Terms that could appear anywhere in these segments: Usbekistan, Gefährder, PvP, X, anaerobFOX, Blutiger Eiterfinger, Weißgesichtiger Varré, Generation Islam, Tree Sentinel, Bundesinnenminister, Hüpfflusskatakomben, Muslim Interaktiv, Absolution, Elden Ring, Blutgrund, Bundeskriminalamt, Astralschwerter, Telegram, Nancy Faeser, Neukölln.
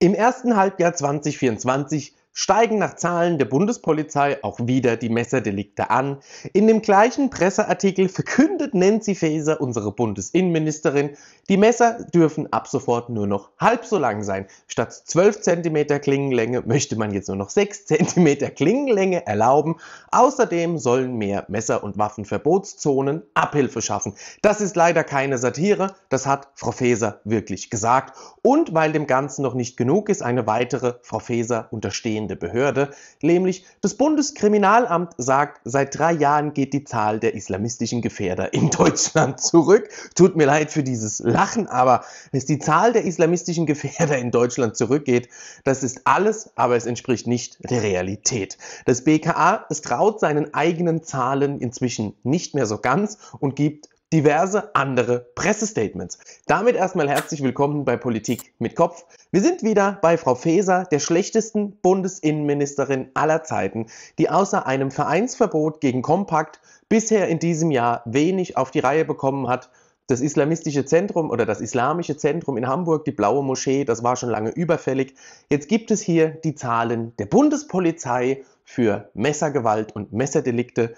Im ersten Halbjahr 2024 steigen nach Zahlen der Bundespolizei auch wieder die Messerdelikte an. In dem gleichen Presseartikel verkündet Nancy Faeser, unsere Bundesinnenministerin, die Messer dürfen ab sofort nur noch halb so lang sein. Statt 12 cm Klingenlänge möchte man jetzt nur noch 6 cm Klingenlänge erlauben. Außerdem sollen mehr Messer- und Waffenverbotszonen Abhilfe schaffen. Das ist leider keine Satire, das hat Frau Faeser wirklich gesagt. Und weil dem Ganzen noch nicht genug ist, eine weitere Frau Faeser unterstehende Behörde, nämlich das Bundeskriminalamt, sagt, seit 3 Jahren geht die Zahl der islamistischen Gefährder in Deutschland zurück. Tut mir leid für dieses Lachen, aber dass die Zahl der islamistischen Gefährder in Deutschland zurückgeht, das ist alles, aber es entspricht nicht der Realität. Das BKA, es traut seinen eigenen Zahlen inzwischen nicht mehr so ganz und gibt diverse andere Pressestatements. Damit erstmal herzlich willkommen bei Politik mit Kopf. Wir sind wieder bei Frau Faeser, der schlechtesten Bundesinnenministerin aller Zeiten, die außer einem Vereinsverbot gegen Kompakt bisher in diesem Jahr wenig auf die Reihe bekommen hat. Das islamistische Zentrum oder das islamische Zentrum in Hamburg, die Blaue Moschee, das war schon lange überfällig. Jetzt gibt es hier die Zahlen der Bundespolizei für Messergewalt und Messerdelikte.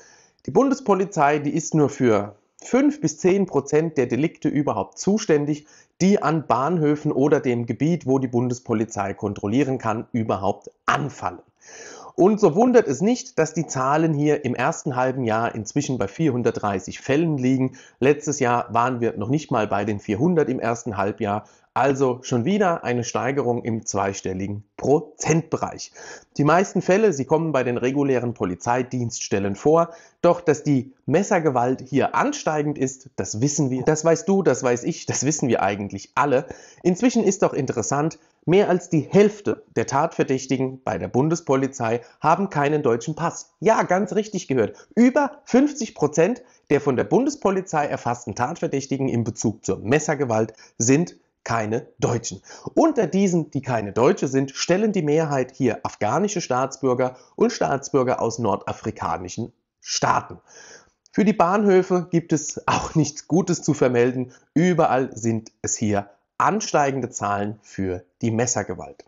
Die Bundespolizei, die ist nur für 5 bis 10% der Delikte überhaupt zuständig, die an Bahnhöfen oder dem Gebiet, wo die Bundespolizei kontrollieren kann, überhaupt anfallen. Und so wundert es nicht, dass die Zahlen hier im ersten halben Jahr inzwischen bei 430 Fällen liegen. Letztes Jahr waren wir noch nicht mal bei den 400 im ersten Halbjahr. Also schon wieder eine Steigerung im zweistelligen Prozentbereich. Die meisten Fälle, sie kommen bei den regulären Polizeidienststellen vor. Doch, dass die Messergewalt hier ansteigend ist, das wissen wir. Das weißt du, das weiß ich, das wissen wir eigentlich alle. Inzwischen ist doch interessant, mehr als die Hälfte der Tatverdächtigen bei der Bundespolizei haben keinen deutschen Pass. Ja, ganz richtig gehört. Über 50% der von der Bundespolizei erfassten Tatverdächtigen in Bezug zur Messergewalt sind keine Deutschen. Unter diesen, die keine Deutsche sind, stellen die Mehrheit hier afghanische Staatsbürger und Staatsbürger aus nordafrikanischen Staaten. Für die Bahnhöfe gibt es auch nichts Gutes zu vermelden. Überall sind es hier ansteigende Zahlen für die Messergewalt.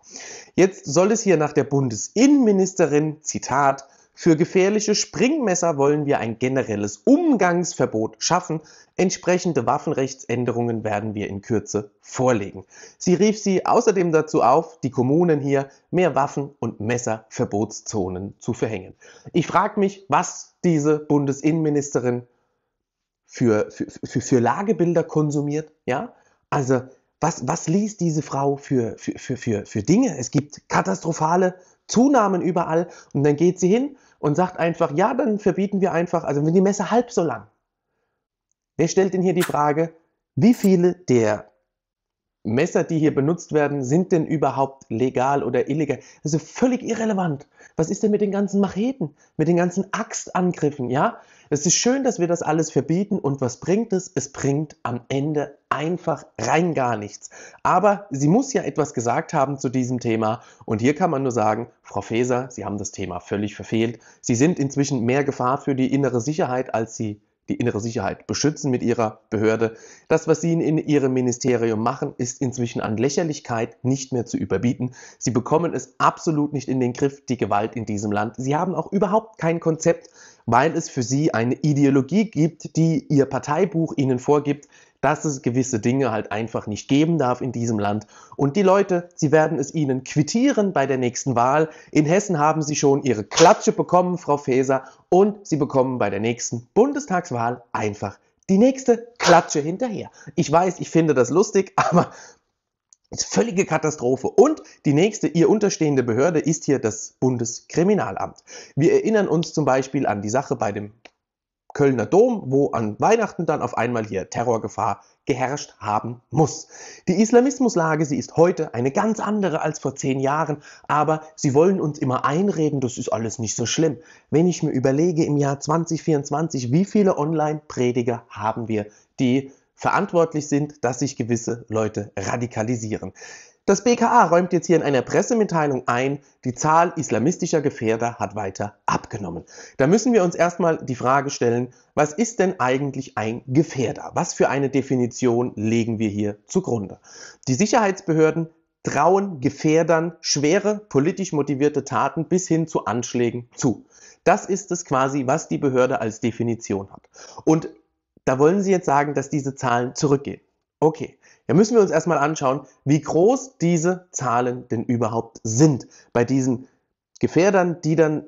Jetzt soll es hier nach der Bundesinnenministerin, Zitat, für gefährliche Springmesser wollen wir ein generelles Umgangsverbot schaffen. Entsprechende Waffenrechtsänderungen werden wir in Kürze vorlegen. Sie rief sie außerdem dazu auf, die Kommunen hier mehr Waffen- und Messerverbotszonen zu verhängen. Ich frage mich, was diese Bundesinnenministerin für Lagebilder konsumiert. Ja? Also was liest diese Frau für Dinge? Es gibt katastrophale Zunahmen überall und dann geht sie hin und sagt einfach, ja, dann verbieten wir einfach, also wenn die Messer halb so lang. Wer stellt denn hier die Frage, wie viele der Messer, die hier benutzt werden, sind denn überhaupt legal oder illegal? Also völlig irrelevant. Was ist denn mit den ganzen Macheten, mit den ganzen Axtangriffen, ja? Es ist schön, dass wir das alles verbieten und was bringt es? Es bringt am Ende einfach rein gar nichts. Aber sie muss ja etwas gesagt haben zu diesem Thema und hier kann man nur sagen, Frau Faeser, Sie haben das Thema völlig verfehlt. Sie sind inzwischen mehr Gefahr für die innere Sicherheit, als Sie die innere Sicherheit beschützen mit ihrer Behörde. Das, was sie in ihrem Ministerium machen, ist inzwischen an Lächerlichkeit nicht mehr zu überbieten. Sie bekommen es absolut nicht in den Griff, die Gewalt in diesem Land. Sie haben auch überhaupt kein Konzept, weil es für sie eine Ideologie gibt, die ihr Parteibuch ihnen vorgibt, dass es gewisse Dinge halt einfach nicht geben darf in diesem Land. Und die Leute, sie werden es ihnen quittieren bei der nächsten Wahl. In Hessen haben sie schon ihre Klatsche bekommen, Frau Faeser, und sie bekommen bei der nächsten Bundestagswahl einfach die nächste Klatsche hinterher. Ich weiß, ich finde das lustig, aber völlige Katastrophe. Und die nächste, ihr unterstehende Behörde ist hier das Bundeskriminalamt. Wir erinnern uns zum Beispiel an die Sache bei dem Kölner Dom, wo an Weihnachten dann auf einmal hier Terrorgefahr geherrscht haben muss. Die Islamismuslage, sie ist heute eine ganz andere als vor 10 Jahren, aber sie wollen uns immer einreden, das ist alles nicht so schlimm. Wenn ich mir überlege, im Jahr 2024, wie viele Online-Prediger haben wir, die verantwortlich sind, dass sich gewisse Leute radikalisieren. Das BKA räumt jetzt hier in einer Pressemitteilung ein, die Zahl islamistischer Gefährder hat weiter abgenommen. Da müssen wir uns erstmal die Frage stellen, was ist denn eigentlich ein Gefährder? Was für eine Definition legen wir hier zugrunde? Die Sicherheitsbehörden trauen Gefährdern schwere politisch motivierte Taten bis hin zu Anschlägen zu. Das ist es quasi, was die Behörde als Definition hat. Und da wollen Sie jetzt sagen, dass diese Zahlen zurückgehen. Okay, da müssen wir uns erstmal anschauen, wie groß diese Zahlen denn überhaupt sind bei diesen Gefährdern, die dann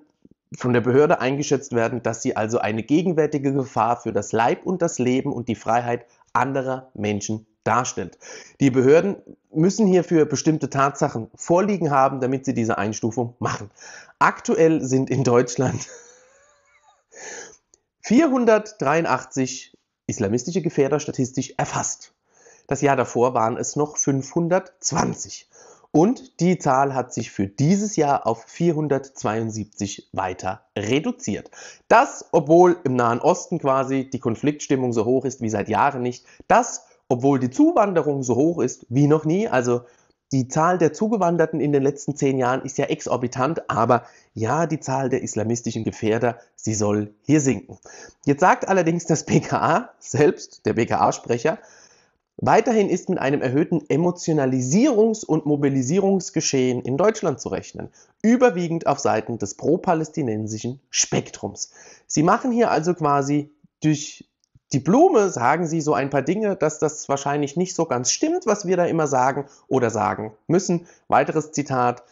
von der Behörde eingeschätzt werden, dass sie also eine gegenwärtige Gefahr für das Leib und das Leben und die Freiheit anderer Menschen darstellt. Die Behörden müssen hierfür bestimmte Tatsachen vorliegen haben, damit sie diese Einstufung machen. Aktuell sind in Deutschland 483 islamistische Gefährder statistisch erfasst. Das Jahr davor waren es noch 520. Und die Zahl hat sich für dieses Jahr auf 472 weiter reduziert. Das, obwohl im Nahen Osten quasi die Konfliktstimmung so hoch ist wie seit Jahren nicht. Das, obwohl die Zuwanderung so hoch ist wie noch nie. Also die Zahl der Zugewanderten in den letzten 10 Jahren ist ja exorbitant. Aber ja, die Zahl der islamistischen Gefährder, sie soll hier sinken. Jetzt sagt allerdings das BKA selbst, der BKA-Sprecher, weiterhin ist mit einem erhöhten Emotionalisierungs- und Mobilisierungsgeschehen in Deutschland zu rechnen, überwiegend auf Seiten des pro-palästinensischen Spektrums. Sie machen hier also quasi durch die Blume, sagen Sie so ein paar Dinge, dass das wahrscheinlich nicht so ganz stimmt, was wir da immer sagen oder sagen müssen. Weiteres Zitat: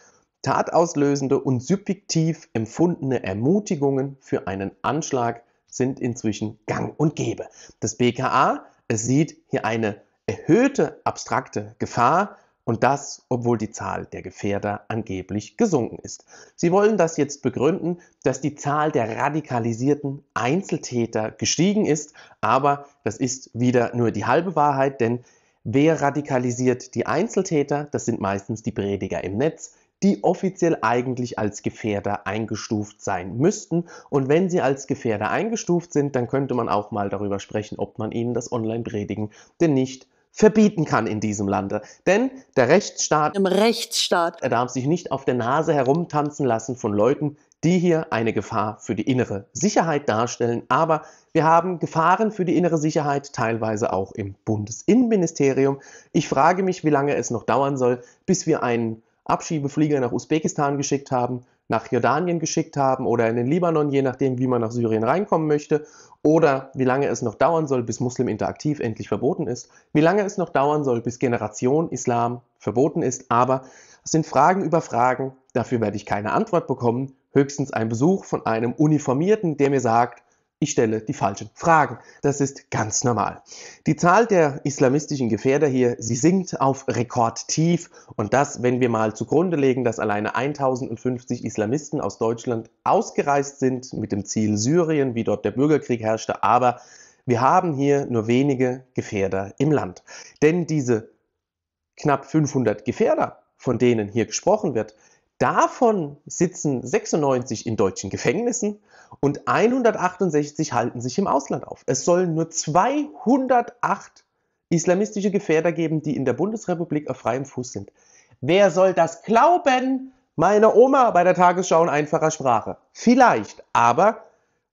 Tatauslösende und subjektiv empfundene Ermutigungen für einen Anschlag sind inzwischen gang und gäbe. Das BKA sieht hier eine erhöhte abstrakte Gefahr und das, obwohl die Zahl der Gefährder angeblich gesunken ist. Sie wollen das jetzt begründen, dass die Zahl der radikalisierten Einzeltäter gestiegen ist, aber das ist wieder nur die halbe Wahrheit, denn wer radikalisiert die Einzeltäter? Das sind meistens die Prediger im Netz, die offiziell eigentlich als Gefährder eingestuft sein müssten. Und wenn sie als Gefährder eingestuft sind, dann könnte man auch mal darüber sprechen, ob man ihnen das Online-Predigen denn nicht verbieten kann in diesem Lande. Denn der Rechtsstaat, er darf sich nicht auf der Nase herumtanzen lassen von Leuten, die hier eine Gefahr für die innere Sicherheit darstellen. Aber wir haben Gefahren für die innere Sicherheit, teilweise auch im Bundesinnenministerium. Ich frage mich, wie lange es noch dauern soll, bis wir einen Abschiebeflieger nach Usbekistan geschickt haben, nach Jordanien geschickt haben oder in den Libanon, je nachdem, wie man nach Syrien reinkommen möchte, oder wie lange es noch dauern soll, bis Muslim Interaktiv endlich verboten ist, wie lange es noch dauern soll, bis Generation Islam verboten ist, aber es sind Fragen über Fragen, dafür werde ich keine Antwort bekommen, höchstens ein Besuch von einem Uniformierten, der mir sagt, ich stelle die falschen Fragen. Das ist ganz normal. Die Zahl der islamistischen Gefährder hier, sie sinkt auf Rekordtief. Und das, wenn wir mal zugrunde legen, dass alleine 1050 Islamisten aus Deutschland ausgereist sind, mit dem Ziel Syrien, wie dort der Bürgerkrieg herrschte. Aber wir haben hier nur wenige Gefährder im Land. Denn diese knapp 500 Gefährder, von denen hier gesprochen wird, davon sitzen 96 in deutschen Gefängnissen und 168 halten sich im Ausland auf. Es sollen nur 208 islamistische Gefährder geben, die in der Bundesrepublik auf freiem Fuß sind. Wer soll das glauben? Meine Oma bei der Tagesschau in einfacher Sprache. Vielleicht, aber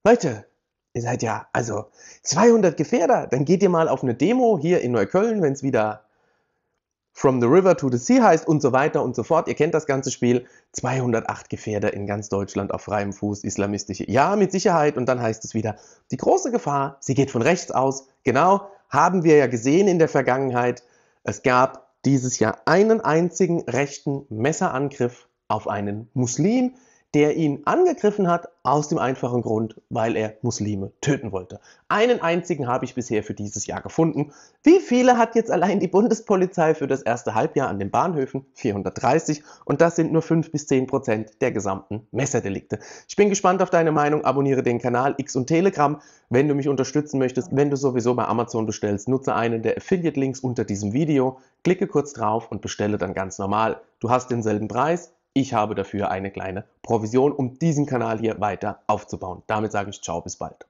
Leute, ihr seid ja, also 200 Gefährder, dann geht ihr mal auf eine Demo hier in Neukölln, wenn es wieder From the River to the Sea heißt und so weiter und so fort. Ihr kennt das ganze Spiel. 208 Gefährder in ganz Deutschland auf freiem Fuß, islamistische. Ja, mit Sicherheit. Und dann heißt es wieder, die große Gefahr, sie geht von rechts aus. Genau, haben wir ja gesehen in der Vergangenheit. Es gab dieses Jahr einen einzigen rechten Messerangriff auf einen Muslim, der ihn angegriffen hat, aus dem einfachen Grund, weil er Muslime töten wollte. Einen einzigen habe ich bisher für dieses Jahr gefunden. Wie viele hat jetzt allein die Bundespolizei für das erste Halbjahr an den Bahnhöfen? 430. Und das sind nur 5 bis 10% der gesamten Messerdelikte. Ich bin gespannt auf deine Meinung. Abonniere den Kanal X und Telegram, wenn du mich unterstützen möchtest. Wenn du sowieso bei Amazon bestellst, nutze einen der Affiliate-Links unter diesem Video. Klicke kurz drauf und bestelle dann ganz normal. Du hast denselben Preis. Ich habe dafür eine kleine Provision, um diesen Kanal hier weiter aufzubauen. Damit sage ich ciao, bis bald.